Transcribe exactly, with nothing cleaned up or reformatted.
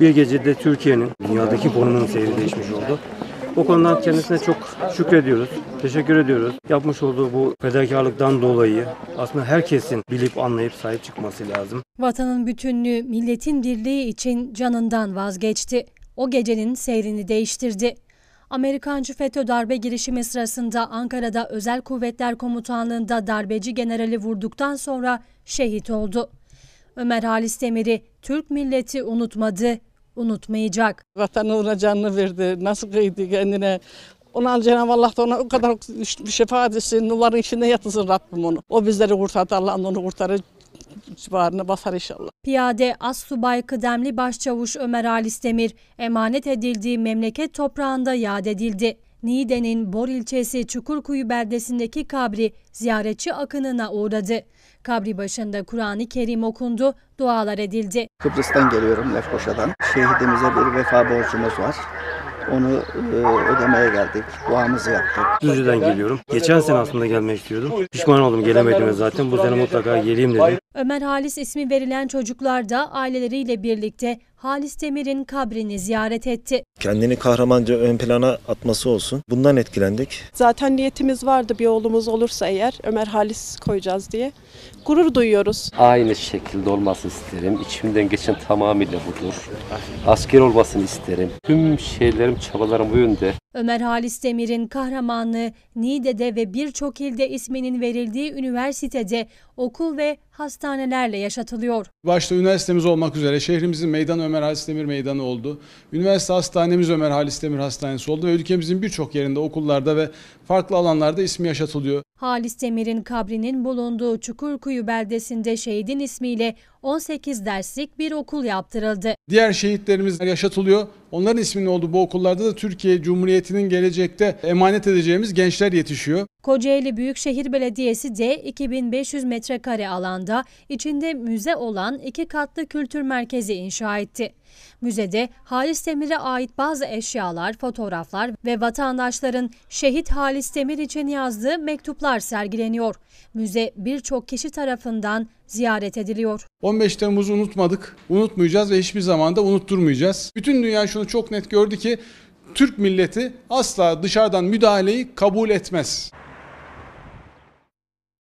bir gecede Türkiye'nin dünyadaki konumunun seyri değişmiş oldu. O konudan kendisine çok şükrediyoruz, teşekkür ediyoruz. Yapmış olduğu bu fedakarlıktan dolayı aslında herkesin bilip anlayıp sahip çıkması lazım. Vatanın bütünlüğü, milletin birliği için canından vazgeçti. O gecenin seyrini değiştirdi. Amerikancı FETÖ darbe girişimi sırasında Ankara'da Özel Kuvvetler Komutanlığı'nda darbeci generali vurduktan sonra şehit oldu. Ömer Halisdemir'i Türk milleti unutmadı, unutmayacak. Vatanı ona canını verdi, nasıl kıydı kendine. Ona Cenab-ı Allah da ona o kadar şefaat etsin, nurların içinde yatırsın Rabbim onu. O bizleri kurtardı, Allah'ın onu kurtarır, civarına basar inşallah. Piyade Assubay Kıdemli Başçavuş Ömer Halisdemir emanet edildiği memleket toprağında yad edildi. Niğde'nin Bor ilçesi Çukurkuyu beldesindeki kabri ziyaretçi akınına uğradı. Kabri başında Kur'an-ı Kerim okundu, dualar edildi. Kıbrıs'tan geliyorum, Lefkoşa'dan. Şehidimize bir vefa borcumuz var. Onu ödemeye geldik, duamızı yaptık. Düzce'den geliyorum. Geçen sene aslında gelmek istiyordum. Pişman oldum, gelemedim zaten. Bu sene mutlaka geleyim dedim. Ömer Halis ismi verilen çocuklar da aileleriyle birlikte Halisdemir'in kabrini ziyaret etti. Kendini kahramanca ön plana atması olsun. Bundan etkilendik. Zaten niyetimiz vardı, bir oğlumuz olursa eğer Ömer Halis koyacağız diye. Gurur duyuyoruz. Aynı şekilde olmasını isterim. İçimden geçen tamamıyla budur. Asker olmasını isterim. Tüm şeylerim, çabalarım bu yönde. Ömer Halisdemir'in kahramanlığı Niğde'de ve birçok ilde isminin verildiği üniversitede, okul ve hastanelerle yaşatılıyor. Başta üniversitemiz olmak üzere şehrimizin meydanı Ömer Halisdemir Meydanı oldu. Üniversite hastanemiz Ömer Halisdemir Hastanesi oldu ve ülkemizin birçok yerinde, okullarda ve farklı alanlarda ismi yaşatılıyor. Halisdemir'in kabrinin bulunduğu Çukurkuyu beldesinde şehidin ismiyle on sekiz derslik bir okul yaptırıldı. Diğer şehitlerimiz yaşatılıyor. Onların isminin olduğu bu okullarda da Türkiye Cumhuriyeti'nin gelecekte emanet edeceğimiz gençler yetişiyor. Kocaeli Büyükşehir Belediyesi de iki bin beş yüz metrekare alanda içinde müze olan iki katlı kültür merkezi inşa etti. Müzede Halisdemir'e ait bazı eşyalar, fotoğraflar ve vatandaşların şehit Halisdemir için yazdığı mektuplar sergileniyor. Müze birçok kişi tarafından ziyaret ediliyor. on beş Temmuz'u unutmadık, unutmayacağız ve hiçbir zaman da unutturmayacağız. Bütün dünya şunu çok net gördü ki Türk milleti asla dışarıdan müdahaleyi kabul etmez.